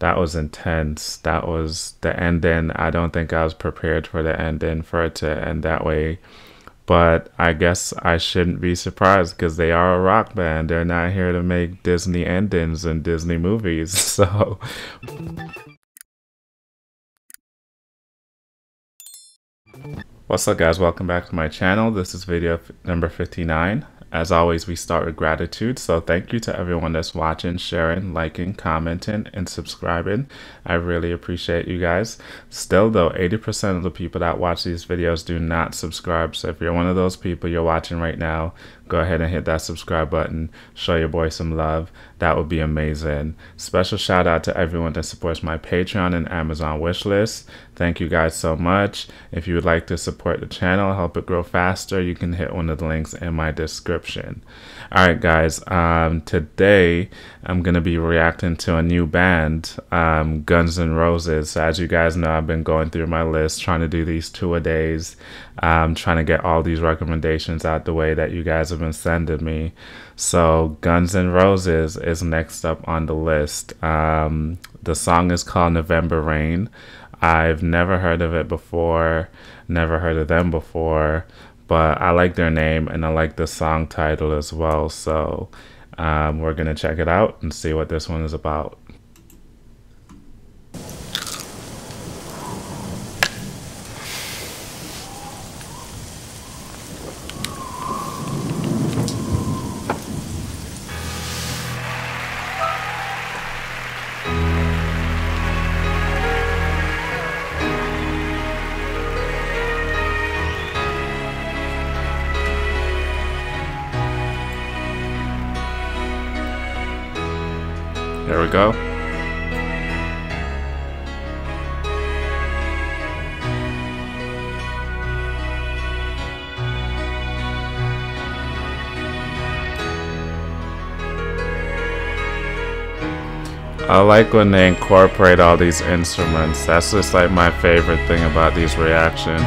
That was intense. That was the ending. I don't think I was prepared for the ending, for it to end that way. But I guess I shouldn't be surprised, because they are a rock band. They're not here to make Disney endings and Disney movies. So... What's up, guys? Welcome back to my channel. This is video number 59. As always, we start with gratitude, so thank you to everyone that's watching, sharing, liking, commenting, and subscribing. I really appreciate you guys. Still though, 80% of the people that watch these videos do not subscribe, so if you're one of those people, you're watching right now, go ahead and hit that subscribe button, show your boy some love. That would be amazing. Special shout out to everyone that supports my Patreon and Amazon wishlist. Thank you guys so much. If you would like to support the channel, help it grow faster, you can hit one of the links in my description. All right, guys, today I'm going to be reacting to a new band, Guns N' Roses. So as you guys know, I've been going through my list, trying to do these two-a-days, trying to get all these recommendations out the way that you guys have been sending me. So Guns N' Roses is next up on the list. The song is called November Rain. I've never heard of it before, never heard of them before. But I like their name and I like the song title as well. So we're going to check it out and see what this one is about. There we go. I like when they incorporate all these instruments. That's just like my favorite thing about these reactions.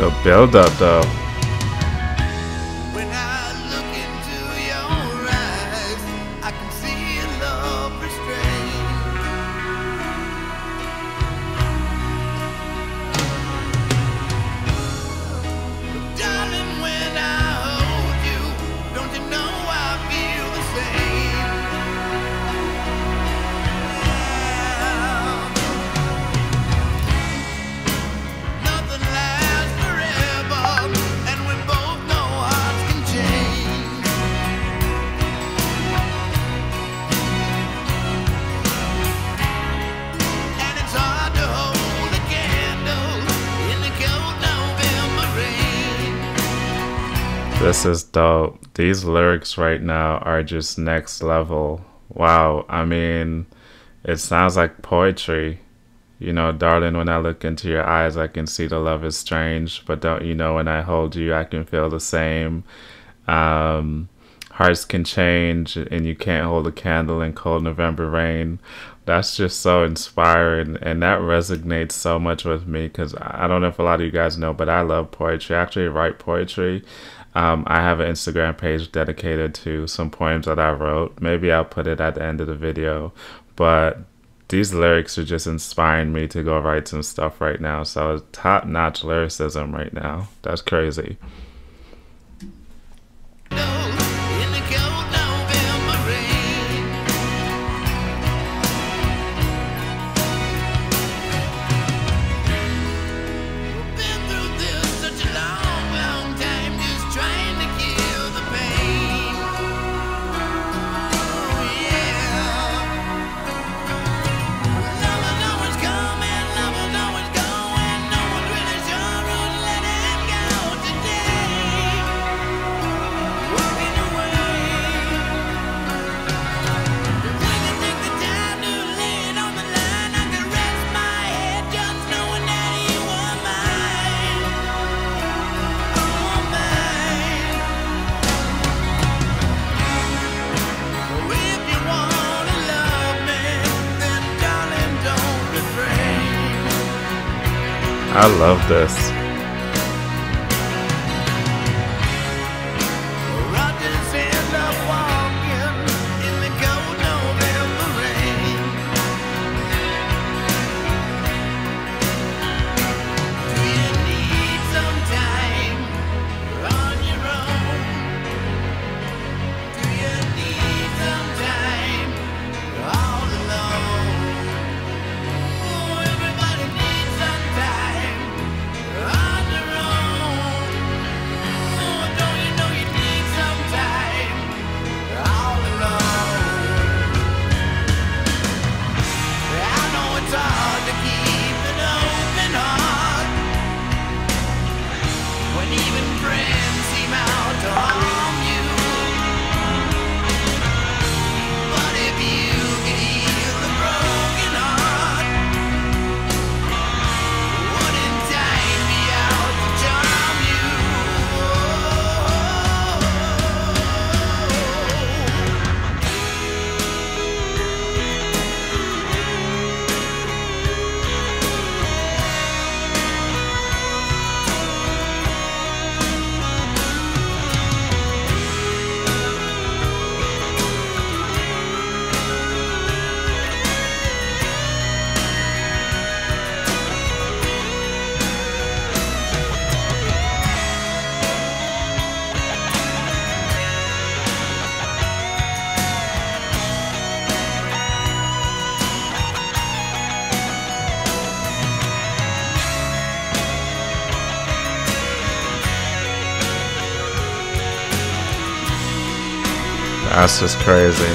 The build up though. When I look into your eyes, I can see a love restrained. Darling, when I hold you, don't you know I feel the same? Nothing like this is dope. These lyrics right now are just next level. Wow, I mean, it sounds like poetry. You know, darling, when I look into your eyes, I can see the love is strange, but don't you know when I hold you, I can feel the same. Hearts can change, and you can't hold a candle in cold November rain. That's just so inspiring, and that resonates so much with me, because I don't know if a lot of you guys know, but I love poetry. I actually write poetry. I have an Instagram page dedicated to some poems that I wrote. Maybe I'll put it at the end of the video, but these lyrics are just inspiring me to go write some stuff right now. So top-notch lyricism right now. That's crazy. I love this. That's just crazy.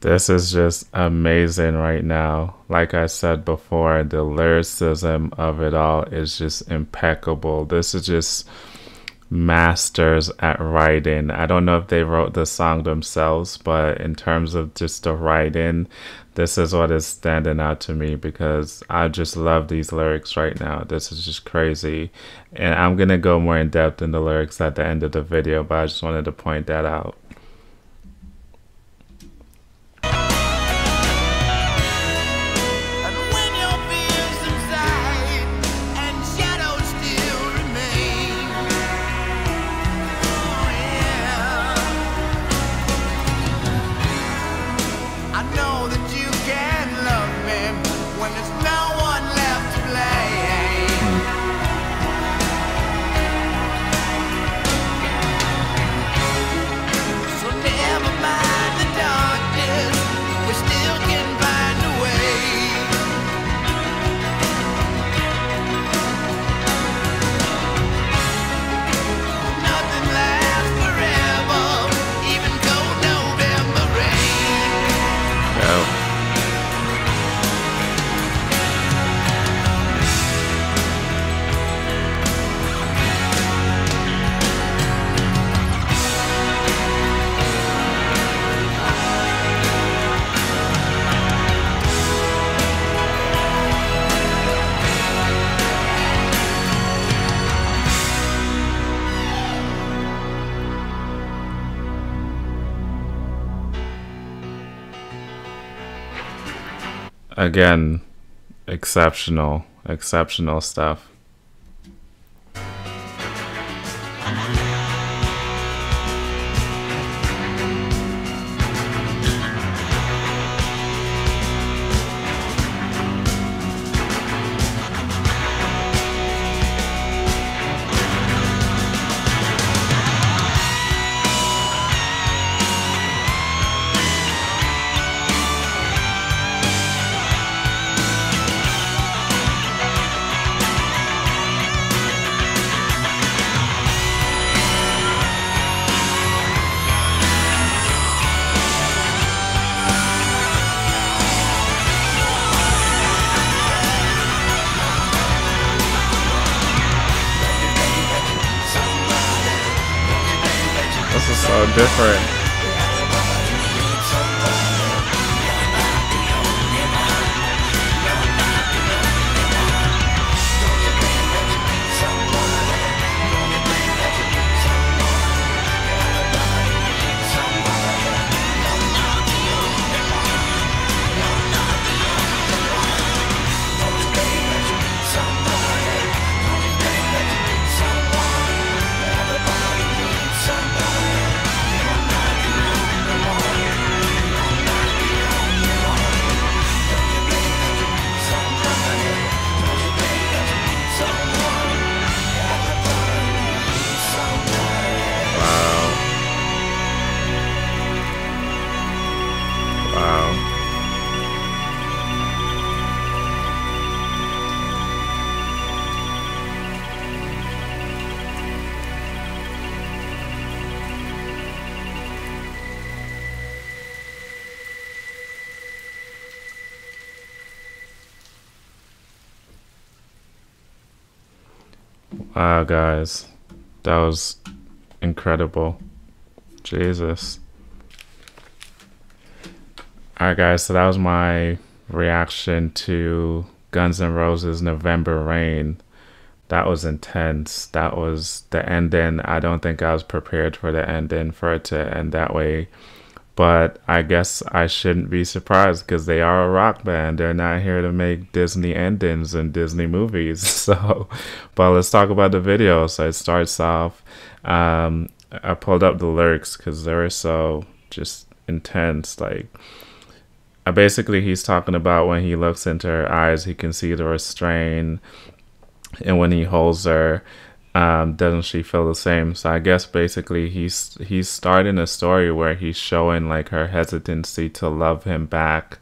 This is just amazing right now. Like I said before, the lyricism of it all is just impeccable. This is just masters at writing. I don't know if they wrote the song themselves, but in terms of just the writing, this is what is standing out to me because I just love these lyrics right now. This is just crazy. And I'm going to go more in depth in the lyrics at the end of the video, but I just wanted to point that out. Again, exceptional stuff. so different. Wow, guys, that was incredible. Jesus. All right, guys, so that was my reaction to Guns N' Roses' November Rain. That was intense. That was the ending. I don't think I was prepared for the ending, for it to end that way. But I guess I shouldn't be surprised because they are a rock band. They're not here to make Disney endings and Disney movies. So, but let's talk about the video. So it starts off, I pulled up the lyrics because they were so just intense. Like, basically he's talking about when he looks into her eyes, he can see the restraint. And when he holds her, doesn't she feel the same? So I guess basically he's starting a story where he's showing like her hesitancy to love him back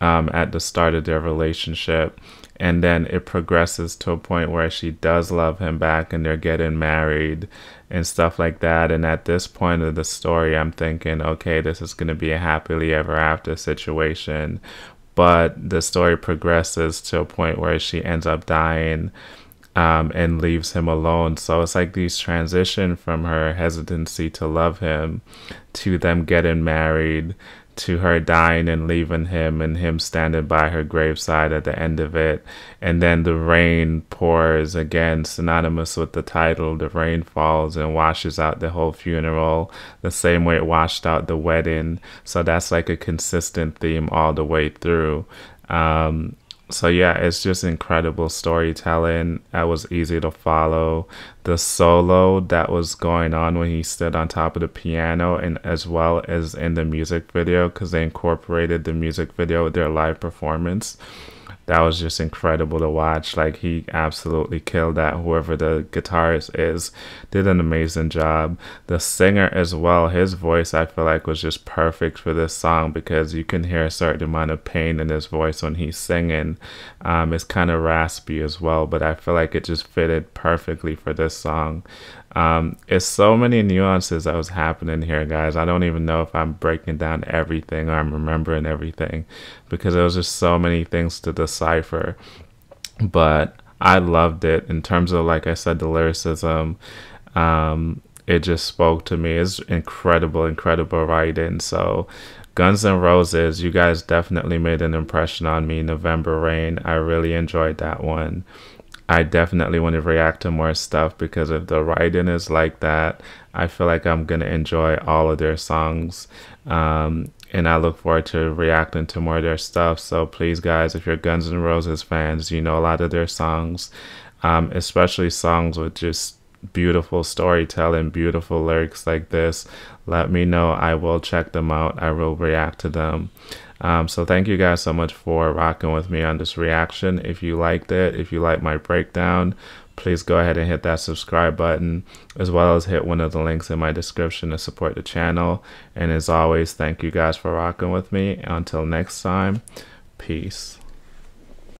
at the start of their relationship. And then it progresses to a point where she does love him back and they're getting married and stuff like that. And at this point of the story, I'm thinking, okay, this is going to be a happily ever after situation. But the story progresses to a point where she ends up dying and leaves him alone. So it's like these transition from her hesitancy to love him to them getting married, to her dying and leaving him, and him standing by her graveside at the end of it. And then the rain pours again, synonymous with the title. The rain falls and washes out the whole funeral, the same way it washed out the wedding. So that's like a consistent theme all the way through. So yeah, it's just incredible storytelling. That was easy to follow. The solo that was going on when he stood on top of the piano, and as well as in the music video, because they incorporated the music video with their live performance. That was just incredible to watch. Like, he absolutely killed that. Whoever the guitarist is did an amazing job. The singer as well, his voice I feel like was just perfect for this song because you can hear a certain amount of pain in his voice when he's singing. It's kind of raspy as well, but I feel like it just fitted perfectly for this song. It's so many nuances that was happening here, guys. I don't even know if I'm breaking down everything or I'm remembering everything because there was just so many things to decipher. But I loved it in terms of, like I said, the lyricism. It just spoke to me. It's incredible, incredible writing. So Guns N' Roses, you guys definitely made an impression on me. November Rain, I really enjoyed that one. I definitely want to react to more stuff because if the writing is like that, I feel like I'm going to enjoy all of their songs. And I look forward to reacting to more of their stuff. So please, guys, if you're Guns N' Roses fans, you know a lot of their songs, especially songs with just beautiful storytelling, beautiful lyrics like this. Let me know. I will check them out. I will react to them. So thank you guys so much for rocking with me on this reaction. If you liked it, if you like my breakdown, please go ahead and hit that subscribe button, as well as hit one of the links in my description to support the channel. And as always, thank you guys for rocking with me. Until next time, peace.